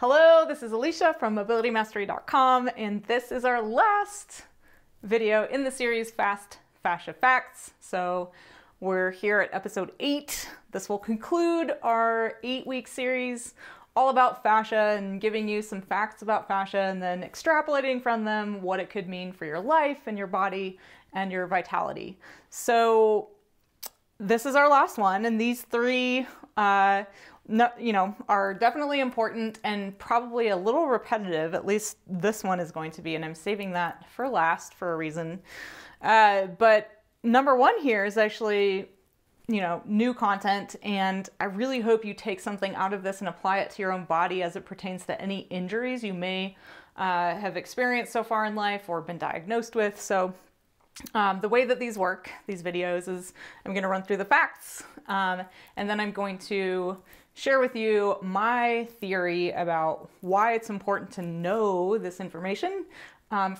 Hello, this is Alicia from mobilitymastery.com, and this is our last video in the series Fast Fascia Facts. So we're here at episode 8. This will conclude our 8-week series all about fascia and giving you some facts about fascia and then extrapolating from them what it could mean for your life and your body and your vitality. So this is our last one, and these three are definitely important and probably a little repetitive. At least this one is going to be, and I'm saving that for last for a reason. But number one here is actually, new content, and I really hope you take something out of this and apply it to your own body as it pertains to any injuries you may have experienced so far in life or been diagnosed with. So the way that these work, these videos, is I'm going to run through the facts and then I'm going to share with you my theory about why it's important to know this information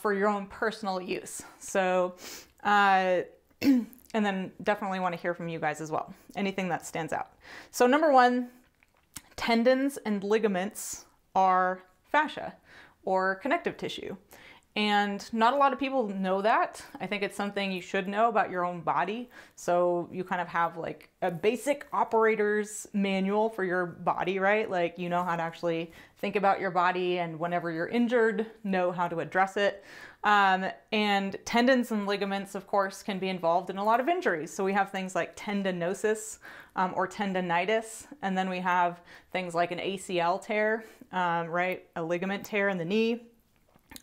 for your own personal use. So and then definitely want to hear from you guys as well, anything that stands out. So number one, tendons and ligaments are fascia or connective tissue. And not a lot of people know that. I think it's something you should know about your own body. So you kind of have like a basic operator's manual for your body, right? Like you know how to actually think about your body, and whenever you're injured, know how to address it. And tendons and ligaments, of course, can be involved in a lot of injuries. So we have things like tendinosis or tendinitis, and then we have things like an ACL tear, right? A ligament tear in the knee.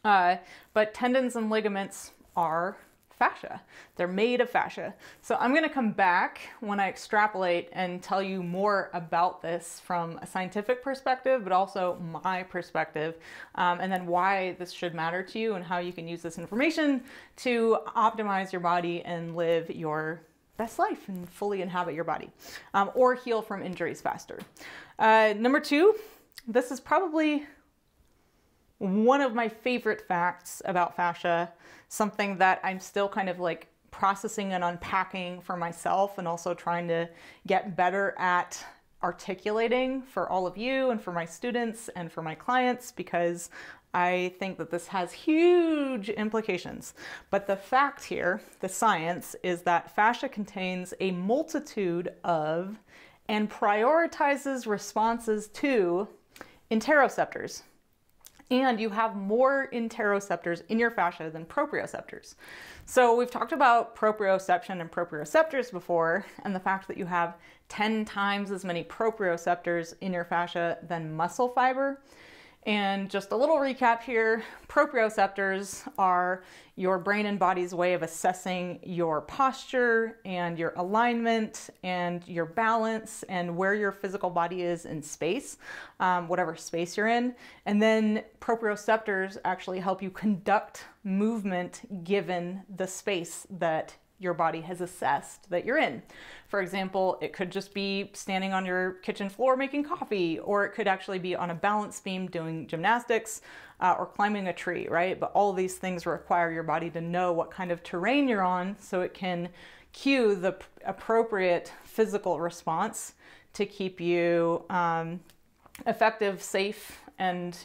But tendons and ligaments are fascia. They're made of fascia. So I'm going to come back when I extrapolate and tell you more about this from a scientific perspective, but also my perspective, and then why this should matter to you and how you can use this information to optimize your body and live your best life and fully inhabit your body, or heal from injuries faster. Number two, this is probably one of my favorite facts about fascia, something that I'm still kind of like processing and unpacking for myself and also trying to get better at articulating for all of you and for my students and for my clients, because I think that this has huge implications. But the fact here, the science, is that fascia contains a multitude of and prioritizes responses to interoceptors. And you have more interoceptors in your fascia than proprioceptors. So we've talked about proprioception and proprioceptors before, and the fact that you have 10 times as many proprioceptors in your fascia than muscle fiber. And just a little recap here, proprioceptors are your brain and body's way of assessing your posture and your alignment and your balance and where your physical body is in space, whatever space you're in. And then proprioceptors actually help you conduct movement given the space that your body has assessed that you're in. For example, it could just be standing on your kitchen floor making coffee, or it could actually be on a balance beam doing gymnastics or climbing a tree, right? But all these things require your body to know what kind of terrain you're on so it can cue the appropriate physical response to keep you effective, safe, and,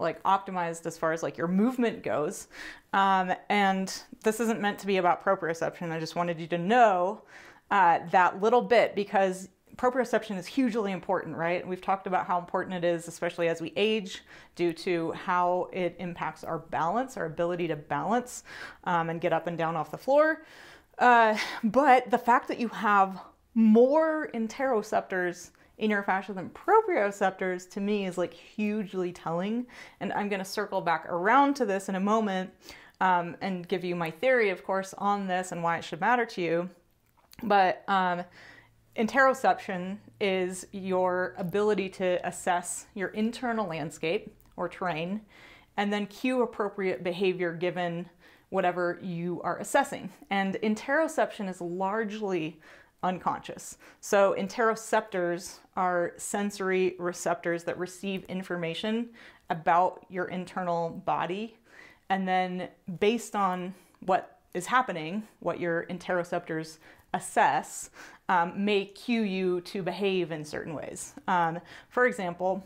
like optimized as far as like your movement goes. And this isn't meant to be about proprioception. I just wanted you to know that little bit, because proprioception is hugely important, right? We've talked about how important it is, especially as we age, due to how it impacts our balance, our ability to balance and get up and down off the floor. But the fact that you have more interoceptors in your fascia than proprioceptors, to me, is like hugely telling. And I'm going to circle back around to this in a moment and give you my theory, of course, on this and why it should matter to you. But interoception is your ability to assess your internal landscape or terrain and then cue appropriate behavior given whatever you are assessing. And interoception is largely unconscious. So interoceptors are sensory receptors that receive information about your internal body. And then based on what is happening, what your interoceptors assess, may cue you to behave in certain ways. For example,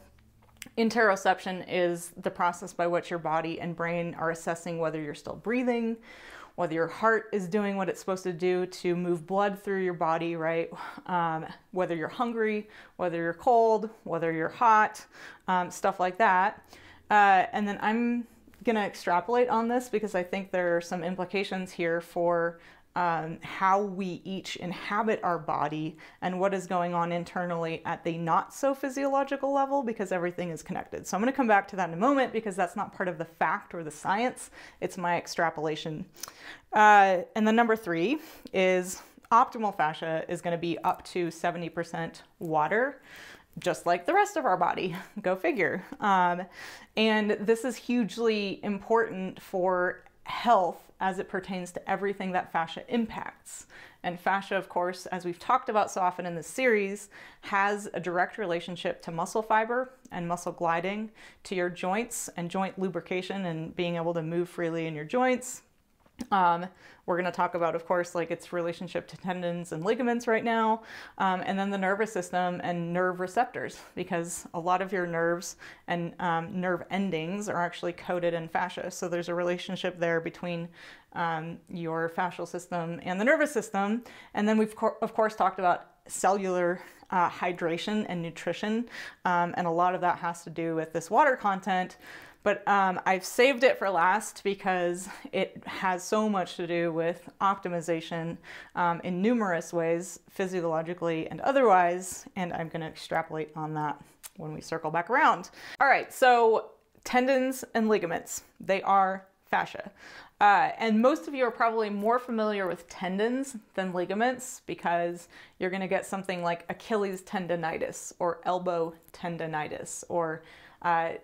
Interoception is the process by which your body and brain are assessing whether you're still breathing, whether your heart is doing what it's supposed to do to move blood through your body, right? Whether you're hungry, whether you're cold, whether you're hot, stuff like that. And then I'm gonna extrapolate on this because I think there are some implications here for how we each inhabit our body and what is going on internally at the not so physiological level, because everything is connected. So I'm going to come back to that in a moment because that's not part of the fact or the science. It's my extrapolation. And then number three is optimal fascia is going to be up to 70% water, just like the rest of our body, go figure. And this is hugely important for health as it pertains to everything that fascia impacts. And fascia, of course, as we've talked about so often in this series, has a direct relationship to muscle fiber and muscle gliding, to your joints and joint lubrication and being able to move freely in your joints. We're going to talk about, of course, like its relationship to tendons and ligaments right now, and then the nervous system and nerve receptors, because a lot of your nerves and nerve endings are actually coated in fascia. So there's a relationship there between your fascial system and the nervous system. And then we've, of course, talked about cellular hydration and nutrition, and a lot of that has to do with this water content. But I've saved it for last because it has so much to do with optimization in numerous ways, physiologically and otherwise, and I'm going to extrapolate on that when we circle back around. All right, so tendons and ligaments, they are fascia. And most of you are probably more familiar with tendons than ligaments because you're going to get something like Achilles tendonitis or elbow tendinitis or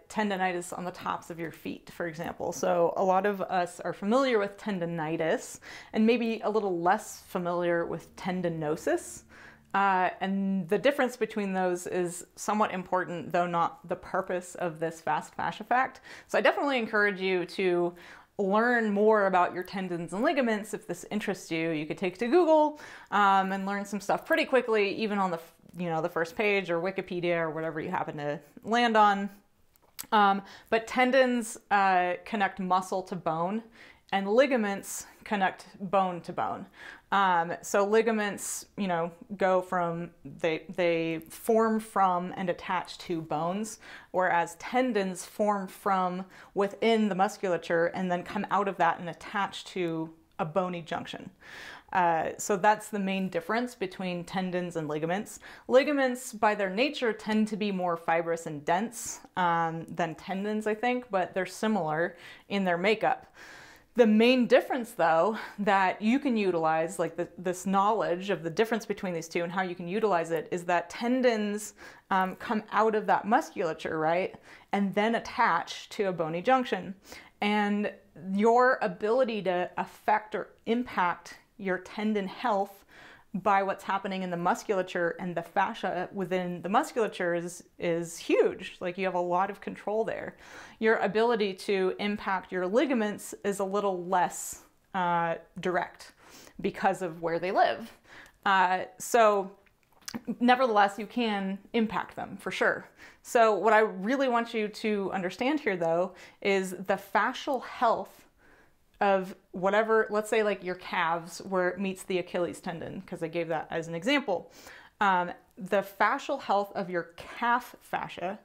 tendinitis on the tops of your feet, for example. So a lot of us are familiar with tendinitis and maybe a little less familiar with tendinosis. And the difference between those is somewhat important, though not the purpose of this Fast Fascia Fact. So I definitely encourage you to learn more about your tendons and ligaments. If this interests you, you could take to Google and learn some stuff pretty quickly, even on the the first page or Wikipedia or whatever you happen to land on. But tendons connect muscle to bone, and ligaments connect bone to bone. So ligaments, go from, they form from and attach to bones, whereas tendons form from within the musculature and then come out of that and attach to a bony junction. So that's the main difference between tendons and ligaments. Ligaments, by their nature, tend to be more fibrous and dense than tendons, I think, but they're similar in their makeup. The main difference, though, that you can utilize, like this knowledge of the difference between these two and how you can utilize it, is that tendons come out of that musculature, right, and then attach to a bony junction. And your ability to affect or impact your tendon health by what's happening in the musculature and the fascia within the musculature is huge. Like, you have a lot of control there. Your ability to impact your ligaments is a little less direct because of where they live. So nevertheless, you can impact them for sure. So what I really want you to understand here, though, is the fascial health of whatever, let's say like your calves where it meets the Achilles tendon, because I gave that as an example. The fascial health of your calf fascia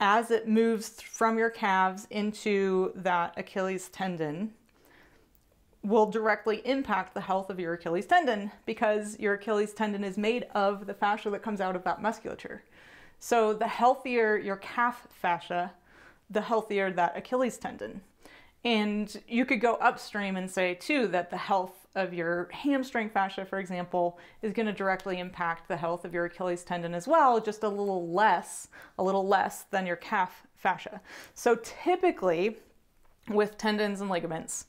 as it moves from your calves into that Achilles tendon will directly impact the health of your Achilles tendon, because your Achilles tendon is made of the fascia that comes out of that musculature. So the healthier your calf fascia, the healthier that Achilles tendon. And you could go upstream and say, too, that the health of your hamstring fascia, for example, is going to directly impact the health of your Achilles tendon as well, just a little less than your calf fascia. So typically, with tendons and ligaments,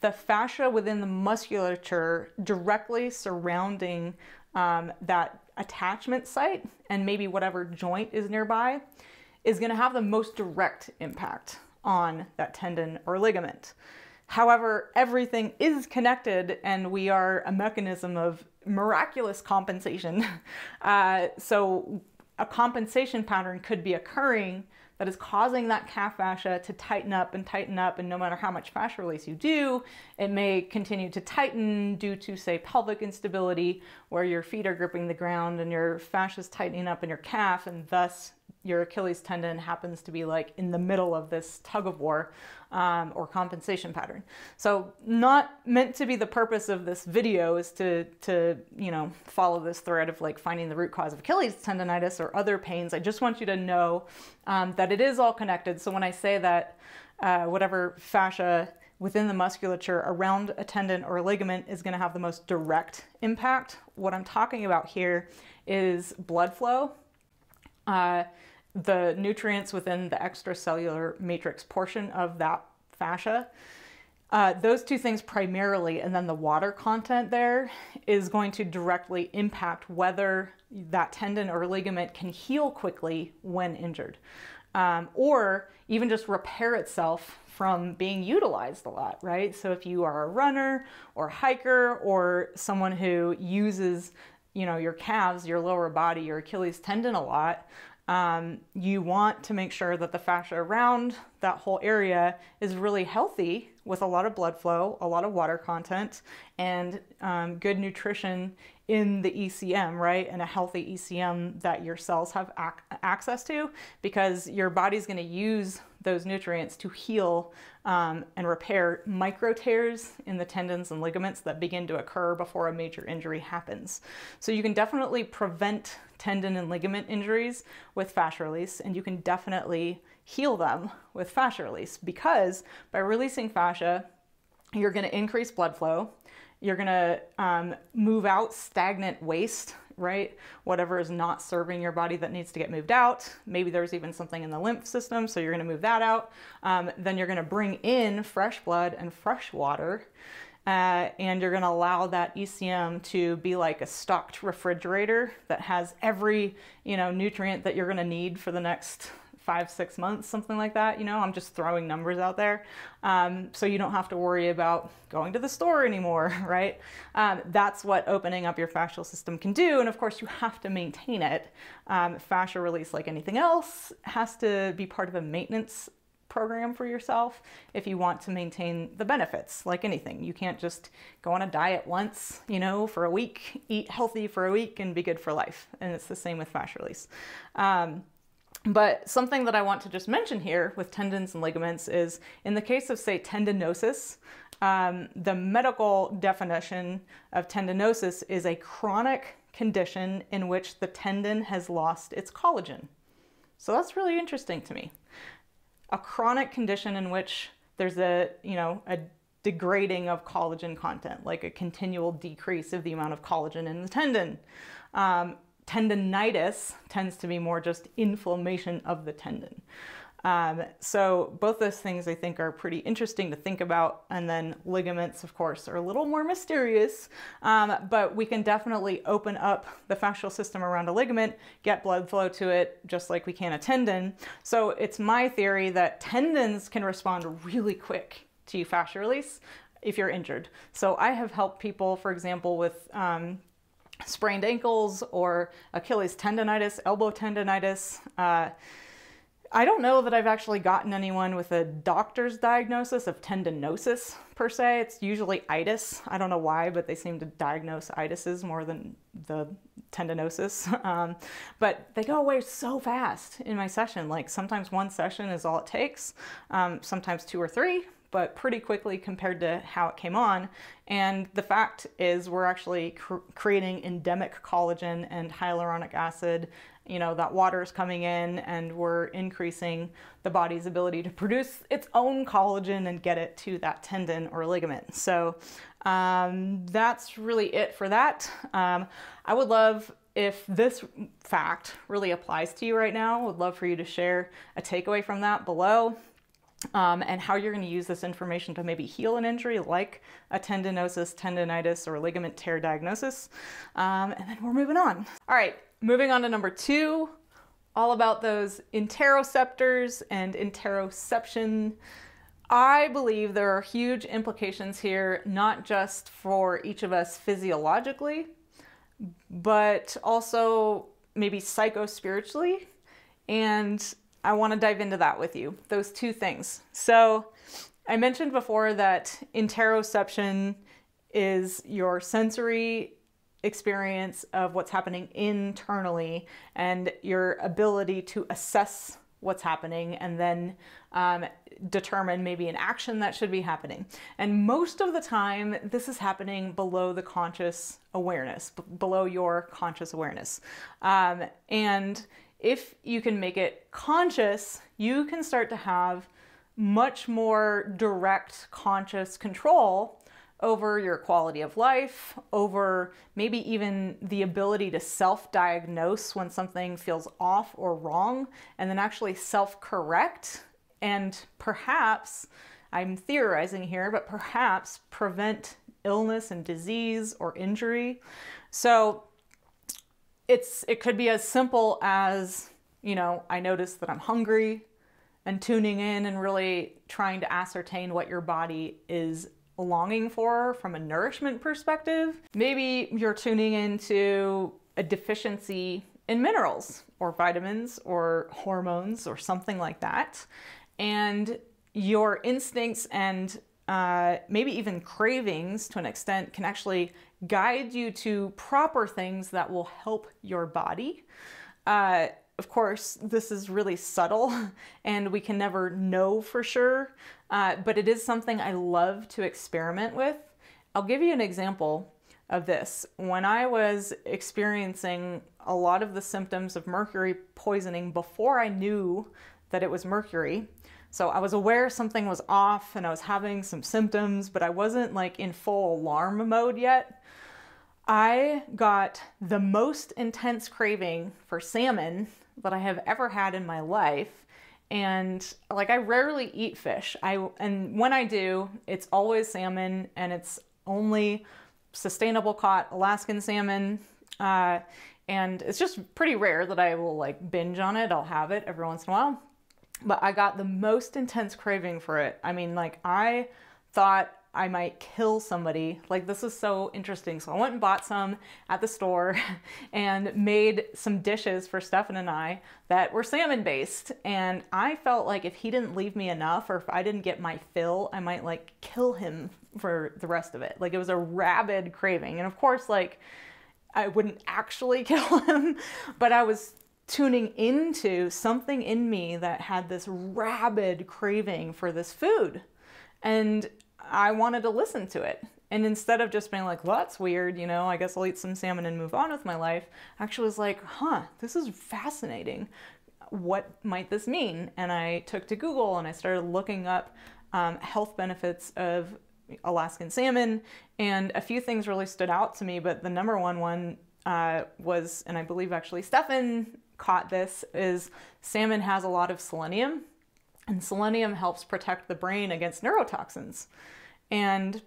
the fascia within the musculature directly surrounding that attachment site and maybe whatever joint is nearby is going to have the most direct impact on that tendon or ligament. However, everything is connected and we are a mechanism of miraculous compensation. So a compensation pattern could be occurring that is causing that calf fascia to tighten up, and no matter how much fascia release you do, it may continue to tighten due to, say, pelvic instability, where your feet are gripping the ground and your fascia is tightening up in your calf, and thus your Achilles tendon happens to be like in the middle of this tug of war or compensation pattern. So not meant to be the purpose of this video is to you know, follow this thread of like finding the root cause of Achilles tendonitis or other pains. I just want you to know that it is all connected. So when I say that whatever fascia within the musculature around a tendon or a ligament is going to have the most direct impact, what I'm talking about here is blood flow, the nutrients within the extracellular matrix portion of that fascia. Those two things primarily, and then the water content there, is going to directly impact whether that tendon or ligament can heal quickly when injured, or even just repair itself from being utilized a lot, right? So if you are a runner or a hiker or someone who uses, you know, your calves, your lower body, your Achilles tendon a lot, you want to make sure that the fascia around that whole area is really healthy with a lot of blood flow, a lot of water content, and good nutrition in the ECM, right? And a healthy ECM that your cells have access to, because your body's going to use those nutrients to heal and repair micro tears in the tendons and ligaments that begin to occur before a major injury happens. So you can definitely prevent tendon and ligament injuries with fascia release, and you can definitely heal them with fascia release, because by releasing fascia, you're going to increase blood flow, you're going to move out stagnant waste, right? Whatever is not serving your body that needs to get moved out. Maybe there's even something in the lymph system, so you're going to move that out. Then you're going to bring in fresh blood and fresh water, and you're going to allow that ECM to be like a stocked refrigerator that has every, you know, nutrient that you're going to need for the next 5-6 months, something like that. You know, I'm just throwing numbers out there. So you don't have to worry about going to the store anymore, right? That's what opening up your fascial system can do. And of course you have to maintain it. Fascia release, like anything else, has to be part of a maintenance program for yourself if you want to maintain the benefits. Like anything, you can't just go on a diet once, you know, for a week, eat healthy for a week and be good for life. And it's the same with fascia release. But something that I want to just mention here with tendons and ligaments is, in the case of, say, tendinosis, the medical definition of tendinosis is a chronic condition in which the tendon has lost its collagen. So that's really interesting to me. A chronic condition in which there's a, you know, a degrading of collagen content, like a continual decrease of the amount of collagen in the tendon. Tendinitis tends to be more just inflammation of the tendon. So both those things I think are pretty interesting to think about. And then ligaments, of course, are a little more mysterious, but we can definitely open up the fascial system around a ligament, get blood flow to it, just like we can a tendon. So it's my theory that tendons can respond really quick to fascia release if you're injured. So I have helped people, for example, with sprained ankles or Achilles tendonitis, elbow tendonitis. I don't know that I've actually gotten anyone with a doctor's diagnosis of tendinosis per se. It's usually itis. I don't know why, but they seem to diagnose itises more than the tendinosis. But they go away so fast in my session. Like sometimes one session is all it takes, sometimes 2 or 3. But pretty quickly compared to how it came on. And the fact is we're actually creating endemic collagen and hyaluronic acid. You know, that water is coming in and we're increasing the body's ability to produce its own collagen and get it to that tendon or ligament. So that's really it for that. I would love, if this fact really applies to you right now, would love for you to share a takeaway from that below. And how you're going to use this information to maybe heal an injury like a tendinosis, tendinitis, or ligament tear diagnosis. And then we're moving on. All right, moving on to number 2, all about those interoceptors and interoception. I believe there are huge implications here, not just for each of us physiologically, but also maybe psychospiritually, and I want to dive into that with you, those two things. So I mentioned before that interoception is your sensory experience of what's happening internally and your ability to assess what's happening and then determine maybe an action that should be happening. And most of the time, this is happening below the conscious awareness, below your conscious awareness. And if you can make it conscious, you can start to have much more direct conscious control over your quality of life, over maybe even the ability to self-diagnose when something feels off or wrong, and then actually self-correct and perhaps, I'm theorizing here, but perhaps prevent illness and disease or injury. So it could be as simple as, you know, I notice that I'm hungry, and tuning in and really trying to ascertain what your body is longing for from a nourishment perspective. Maybe you're tuning into a deficiency in minerals or vitamins or hormones or something like that. And your instincts and maybe even cravings to an extent can actually guide you to proper things that will help your body. Of course, this is really subtle and we can never know for sure, but it is something I love to experiment with. I'll give you an example of this. When I was experiencing a lot of the symptoms of mercury poisoning before I knew that it was mercury, so I was aware something was off and I was having some symptoms, but I wasn't like in full alarm mode yet. I got the most intense craving for salmon that I have ever had in my life. And like, I rarely eat fish. And when I do, it's always salmon, and it's only sustainable caught Alaskan salmon. And it's just pretty rare that I will like binge on it. I'll have it every once in a while, but I got the most intense craving for it. I mean, like, I thought I might kill somebody. Like, this is so interesting. So I went and bought some at the store and made some dishes for Stefan and I that were salmon based. And I felt like if he didn't leave me enough, or if I didn't get my fill, I might like kill him for the rest of it. Like, it was a rabid craving. And of course, like, I wouldn't actually kill him, but I was tuning into something in me that had this rabid craving for this food. And I wanted to listen to it. And instead of just being like, well, that's weird, you know, I guess I'll eat some salmon and move on with my life, I actually was like, huh, this is fascinating. What might this mean? And I took to Google and I started looking up health benefits of Alaskan salmon. And a few things really stood out to me, but the number one was, and I believe actually Stefan caught this, is salmon has a lot of selenium. And selenium helps protect the brain against neurotoxins. And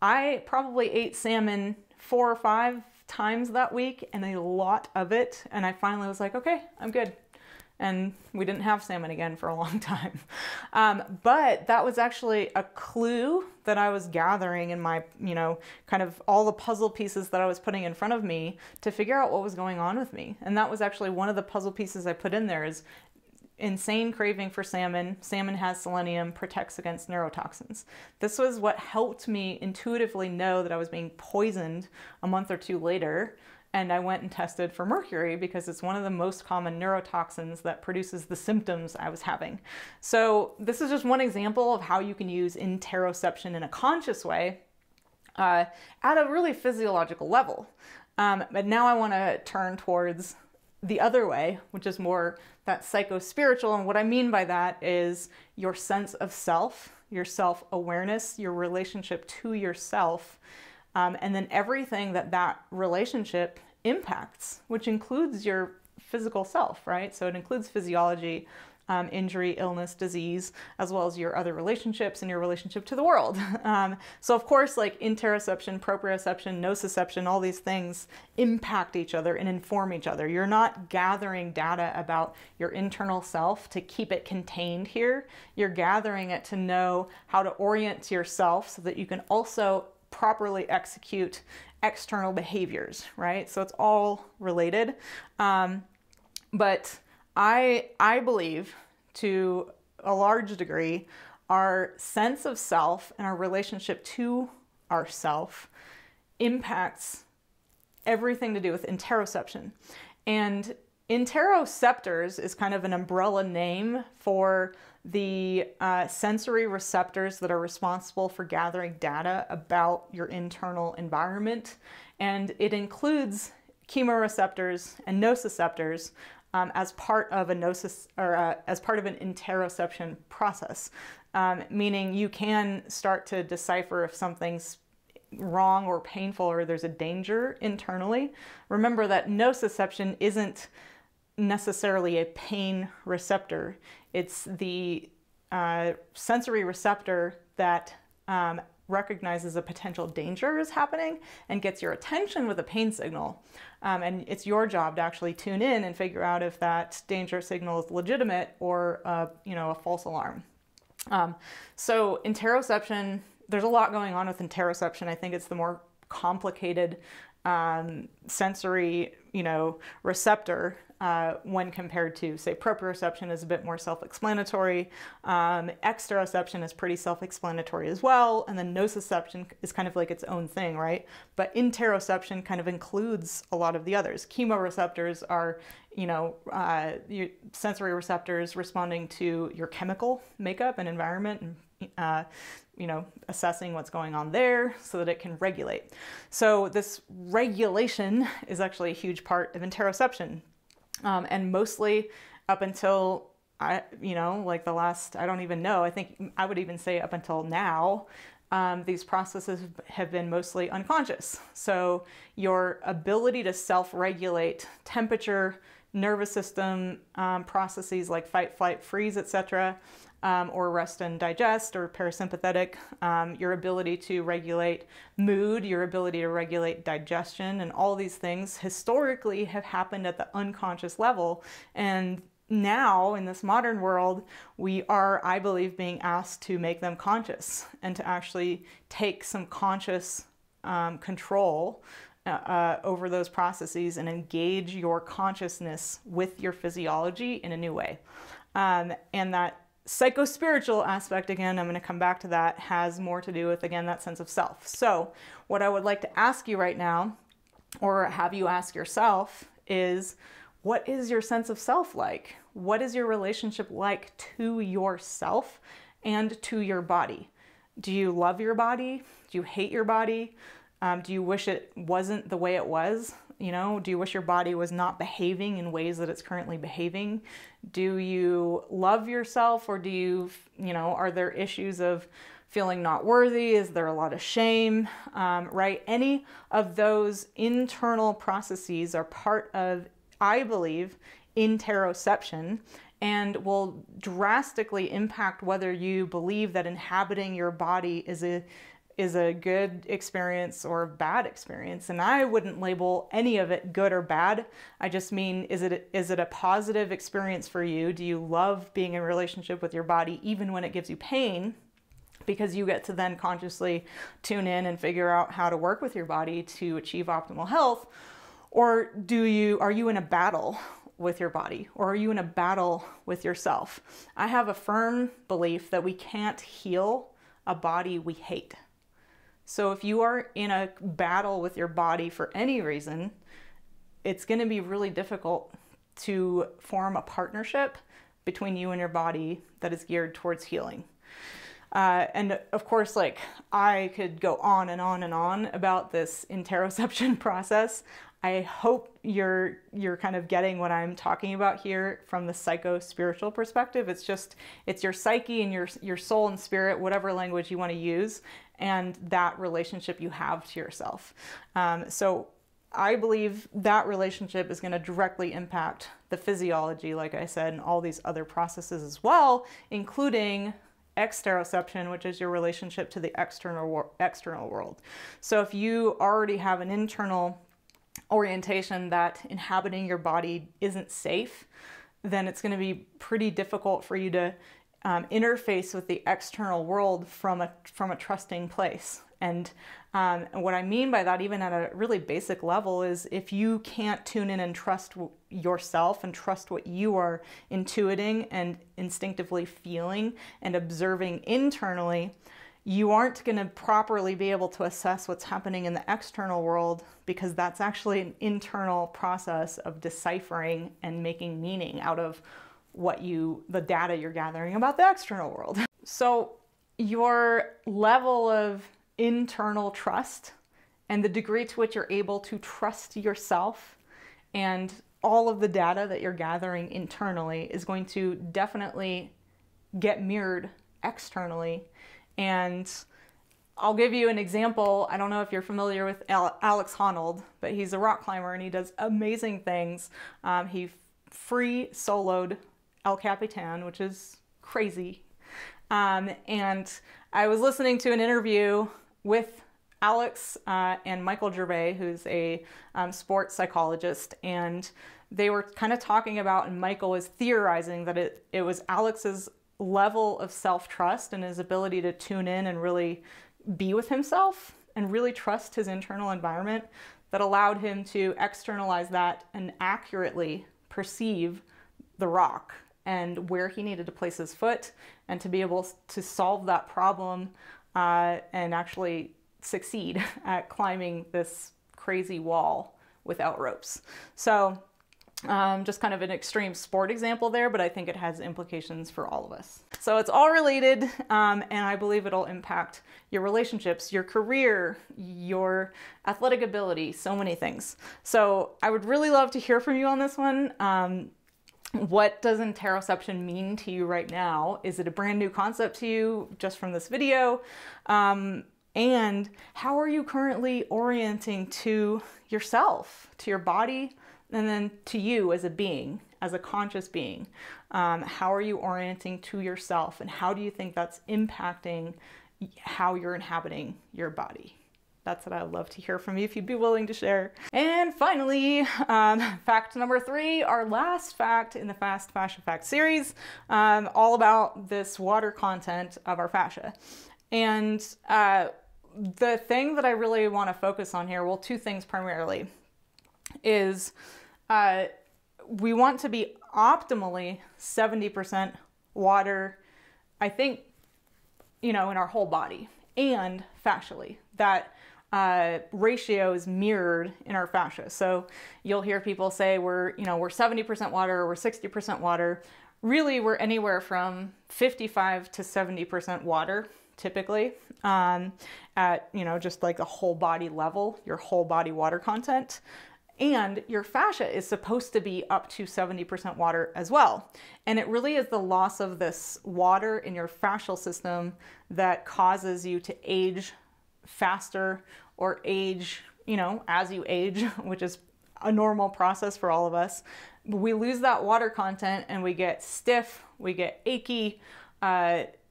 I probably ate salmon 4 or 5 times that week, and a lot of it. And I finally was like, okay, I'm good. And we didn't have salmon again for a long time. But that was actually a clue that I was gathering in my, you know, kind of all the puzzle pieces that I was putting in front of me to figure out what was going on with me. And that was actually one of the puzzle pieces I put in there is, insane craving for salmon. Salmon has selenium, protects against neurotoxins. This was what helped me intuitively know that I was being poisoned a month or two later. And I went and tested for mercury because it's one of the most common neurotoxins that produces the symptoms I was having. So this is just one example of how you can use interoception in a conscious way at a really physiological level. But now I want to turn towards the other way, which is more that psychospiritual. And what I mean by that is your sense of self, your self-awareness, your relationship to yourself, and then everything that that relationship impacts, which includes your physical self, right? So it includes physiology, injury, illness, disease, as well as your other relationships and your relationship to the world. So of course, like interoception, proprioception, nociception, all these things impact each other and inform each other. You're not gathering data about your internal self to keep it contained here. You're gathering it to know how to orient to yourself so that you can also properly execute external behaviors, right? So it's all related. But I believe to a large degree our sense of self and our relationship to ourself impacts everything to do with interoception. And interoceptors is kind of an umbrella name for the sensory receptors that are responsible for gathering data about your internal environment. And it includes chemoreceptors and nociceptors as part of a as part of an interoception process, meaning you can start to decipher if something's wrong or painful or there's a danger internally. Remember that nociception isn't necessarily a pain receptor. It's the sensory receptor that recognizes a potential danger is happening and gets your attention with a pain signal. And it's your job to actually tune in and figure out if that danger signal is legitimate or a false alarm. So interoception, there's a lot going on with interoception. I think it's the more complicated sensory, receptor when compared to, say, proprioception is a bit more self-explanatory. Exteroception is pretty self-explanatory as well. And then nociception is kind of like its own thing, right? But interoception kind of includes a lot of the others. Chemoreceptors are, your sensory receptors responding to your chemical makeup and environment and assessing what's going on there so that it can regulate. So this regulation is actually a huge part of interoception. And mostly up until, I would even say up until now, these processes have been mostly unconscious. So your ability to self-regulate temperature, nervous system processes like fight, flight, freeze, etc., or rest and digest or parasympathetic, your ability to regulate mood, your ability to regulate digestion, and all these things historically have happened at the unconscious level. And now in this modern world, we are, I believe, being asked to make them conscious and to actually take some conscious control over those processes and engage your consciousness with your physiology in a new way. And that psychospiritual aspect, again, I'm going to come back to that, has more to do with, again, that sense of self. So what I would like to ask you right now, or have you ask yourself, is what is your sense of self like? What is your relationship like to yourself and to your body? Do you love your body? Do you hate your body? Do you wish it wasn't the way it was? Do you wish your body was not behaving in ways that it's currently behaving? Do you love yourself, or do you, are there issues of feeling not worthy? Is there a lot of shame, right? Any of those internal processes are part of, I believe, interoception, and will drastically impact whether you believe that inhabiting your body is a good experience or a bad experience. And I wouldn't label any of it good or bad. I just mean, is it a positive experience for you? Do you love being in a relationship with your body even when it gives you pain? Because you get to then consciously tune in and figure out how to work with your body to achieve optimal health. Or are you in a battle with your body, or are you in a battle with yourself? I have a firm belief that we can't heal a body we hate. So if you are in a battle with your body for any reason, it's going to be really difficult to form a partnership between you and your body that is geared towards healing. And of course, I could go on and on and on about this interoception process. I hope you're kind of getting what I'm talking about here from the psycho-spiritual perspective. It's just, it's your psyche and your soul and spirit, whatever language you want to use, and that relationship you have to yourself. So I believe that relationship is going to directly impact the physiology, like I said, and all these other processes as well, including exteroception, which is your relationship to the external world. So if you already have an internal orientation that inhabiting your body isn't safe, then it's going to be pretty difficult for you to interface with the external world from a trusting place. And what I mean by that, even at a really basic level, is if you can't tune in and trust yourself and trust what you are intuiting and instinctively feeling and observing internally, you aren't going to properly be able to assess what's happening in the external world, because that's actually an internal process of deciphering and making meaning out of what the data you're gathering about the external world. So your level of internal trust and the degree to which you're able to trust yourself and all of the data that you're gathering internally is going to definitely get mirrored externally. And I'll give you an example. I don't know if you're familiar with Alex Honnold, but he's a rock climber and he does amazing things. He free soloed El Capitan, which is crazy. And I was listening to an interview with Alex and Michael Gervais, who's a sports psychologist, and they were kind of talking about, and Michael was theorizing that it was Alex's level of self-trust and his ability to tune in and really be with himself and really trust his internal environment that allowed him to externalize that and accurately perceive the rock and where he needed to place his foot and to be able to solve that problem and actually succeed at climbing this crazy wall without ropes. So just kind of an extreme sport example there, but I think it has implications for all of us. So it's all related, and I believe it'll impact your relationships, your career, your athletic ability, so many things. So I would really love to hear from you on this one. What does interoception mean to you right now? Is it a brand new concept to you just from this video? And how are you currently orienting to yourself, to your body, and then to you as a being, as a conscious being? How are you orienting to yourself, and how do you think that's impacting how you're inhabiting your body? That's what I'd love to hear from you if you'd be willing to share. And finally, fact number 3, our last fact in the Fast Fascia Facts series, all about this water content of our fascia. And the thing that I really want to focus on here, well, 2 things primarily, is we want to be optimally 70% water, I think, you know, in our whole body and fascially. That ratio is mirrored in our fascia. So you'll hear people say we're 70% water, or we're 60% water. Really, we're anywhere from 55 to 70% water typically, at, you know, just like the whole body level, your whole body water content. And your fascia is supposed to be up to 70% water as well. And it really is the loss of this water in your fascial system that causes you to age faster, or age, you know, as you age, which is a normal process for all of us. We lose that water content and we get stiff, we get achy,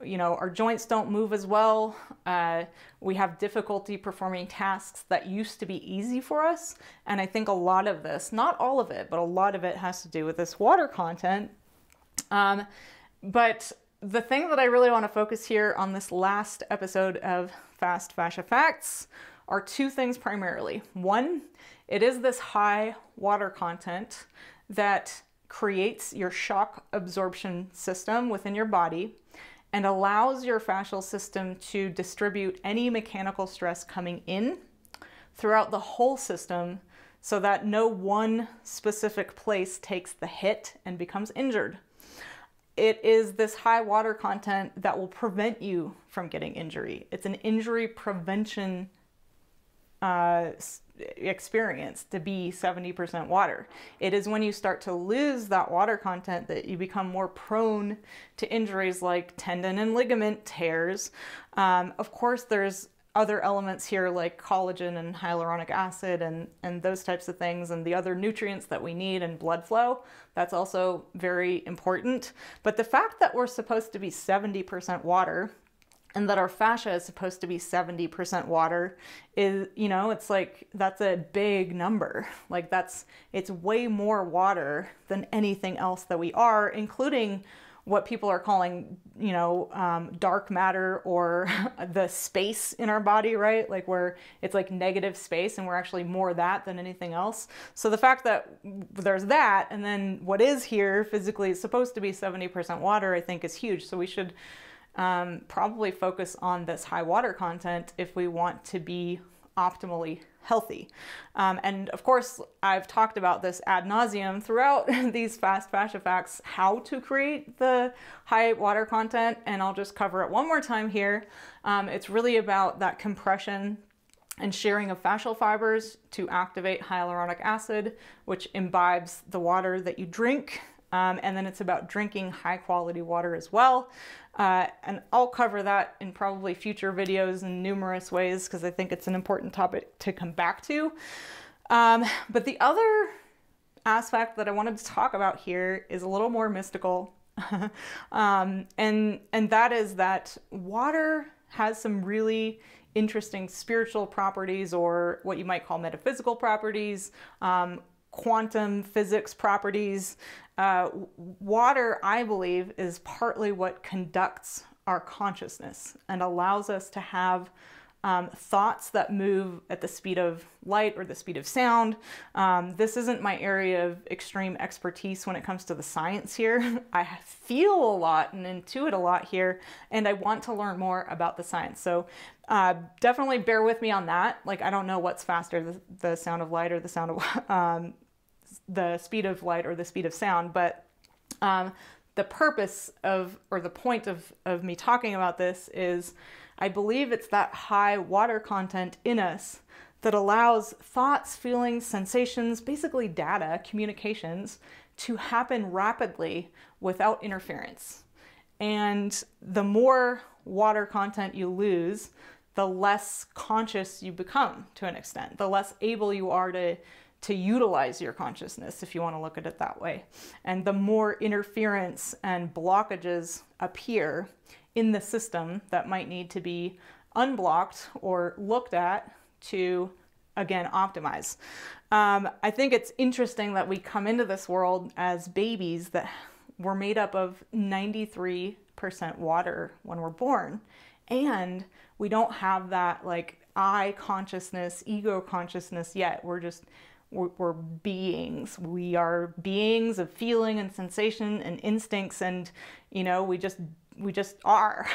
you know, our joints don't move as well. We have difficulty performing tasks that used to be easy for us. And I think a lot of this, not all of it, but a lot of it has to do with this water content. But the thing that I really want to focus here on this last episode of Fast Fascia Facts are 2 things primarily. 1, it is this high water content that creates your shock absorption system within your body and allows your fascial system to distribute any mechanical stress coming in throughout the whole system, so that no one specific place takes the hit and becomes injured. It is this high water content that will prevent you from getting injury. It's an injury prevention experience to be 70% water. It is when you start to lose that water content that you become more prone to injuries like tendon and ligament tears. Of course, there's other elements here like collagen and hyaluronic acid and those types of things, and the other nutrients that we need, and blood flow. That's also very important. But the fact that we're supposed to be 70% water, and that our fascia is supposed to be 70% water, is, you know, it's like, that's a big number. Like it's way more water than anything else that we are, including what people are calling, you know, dark matter or the space in our body, right? Like where it's like negative space, and we're actually more that than anything else. So the fact that there's that, and then what is here physically is supposed to be 70% water, I think is huge. So we should probably focus on this high water content if we want to be optimally healthy. And of course, I've talked about this ad nauseum throughout these Fast Fascia Facts, how to create the high water content, and I'll just cover it one more time here. It's really about that compression and shearing of fascial fibers to activate hyaluronic acid, which imbibes the water that you drink. And then it's about drinking high quality water as well. And I'll cover that in probably future videos in numerous ways, because I think it's an important topic to come back to. But the other aspect that I wanted to talk about here is a little more mystical. and that is that water has some really interesting spiritual properties, or what you might call metaphysical properties, quantum physics properties. Water, I believe, is partly what conducts our consciousness and allows us to have thoughts that move at the speed of light or the speed of sound. This isn't my area of extreme expertise when it comes to the science here. I feel a lot and intuit a lot here, and I want to learn more about the science. So definitely bear with me on that. Like, I don't know what's faster, the sound of light or the sound of, the speed of light or the speed of sound, but the purpose of, or the point of me talking about this is, I believe it's that high water content in us that allows thoughts, feelings, sensations, basically data, communications, to happen rapidly without interference. And the more water content you lose, the less conscious you become to an extent, the less able you are to utilize your consciousness, if you want to look at it that way. And the more interference and blockages appear in the system that might need to be unblocked or looked at to, again, optimize. I think it's interesting that we come into this world as babies that were made up of 93% water when we're born, and we don't have that like I consciousness, ego consciousness yet. We're beings. We are beings of feeling and sensation and instincts, and you know, we just are.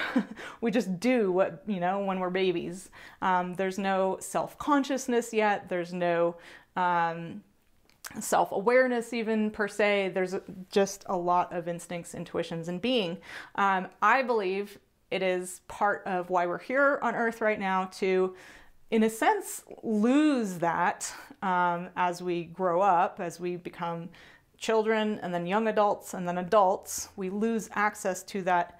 We just do what, you know, when we're babies. There's no self-consciousness yet. There's no self-awareness even, per se. There's just a lot of instincts, intuitions, and being. I believe it is part of why we're here on Earth right now to, in a sense, lose that as we grow up, as we become children and then young adults and then adults. We lose access to that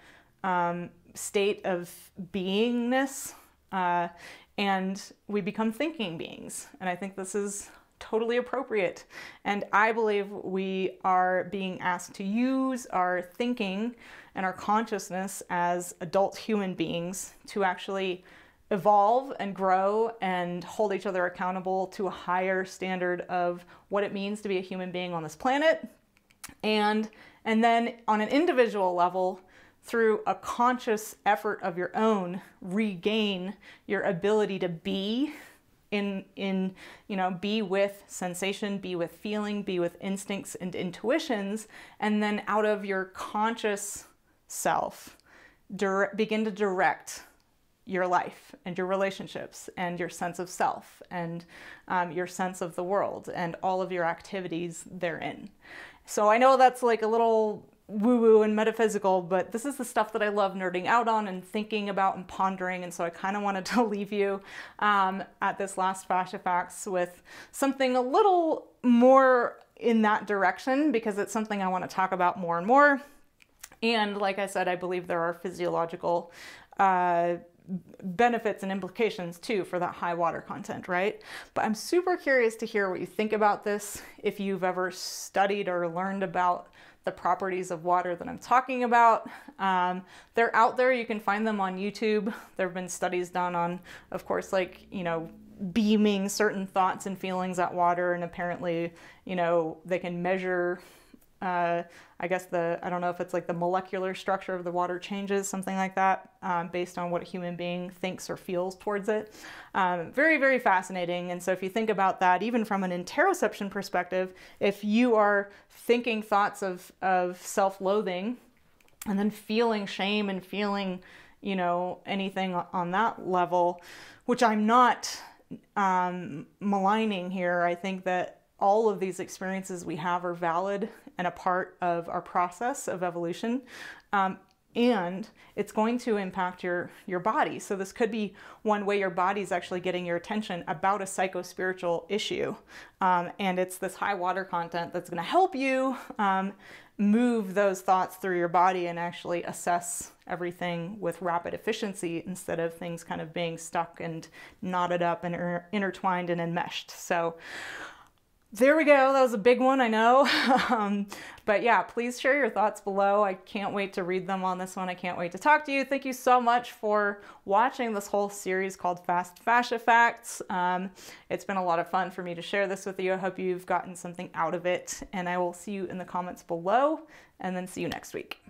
state of beingness, and we become thinking beings. And I think this is totally appropriate. And I believe we are being asked to use our thinking and our consciousness as adult human beings to actually evolve and grow and hold each other accountable to a higher standard of what it means to be a human being on this planet. And then on an individual level, through a conscious effort of your own, regain your ability to be in you know, be with sensation, be with feeling, be with instincts and intuitions, and then out of your conscious self, begin to direct your life and your relationships and your sense of self and your sense of the world and all of your activities therein. So I know that's like a little woo-woo and metaphysical, but this is the stuff that I love nerding out on and thinking about and pondering. And so I kind of wanted to leave you at this last Fascia Facts with something a little more in that direction, because it's something I want to talk about more and more. And like I said, I believe there are physiological benefits and implications too for that high water content, right? But I'm super curious to hear what you think about this, if you've ever studied or learned about the properties of water that I'm talking about. They're out there. You can find them on YouTube. There have been studies done on, of course, like, you know, beaming certain thoughts and feelings at water, and apparently, you know, they can measure I guess I don't know if it's like the molecular structure of the water changes, something like that, based on what a human being thinks or feels towards it. Very, very fascinating. And so if you think about that, even from an interoception perspective, if you are thinking thoughts of self-loathing and then feeling shame and feeling, you know, anything on that level, which I'm not maligning here, I think that all of these experiences we have are valid and a part of our process of evolution, and it's going to impact your body. So this could be one way your body's actually getting your attention about a psychospiritual issue, and it's this high water content that's going to help you move those thoughts through your body and actually assess everything with rapid efficiency instead of things kind of being stuck and knotted up and intertwined and enmeshed. So there we go. That was a big one, I know. But yeah, please share your thoughts below. I can't wait to read them on this one. I can't wait to talk to you. Thank you so much for watching this whole series called Fast Fascia Facts. It's been a lot of fun for me to share this with you. I hope you've gotten something out of it, and I will see you in the comments below, and then see you next week.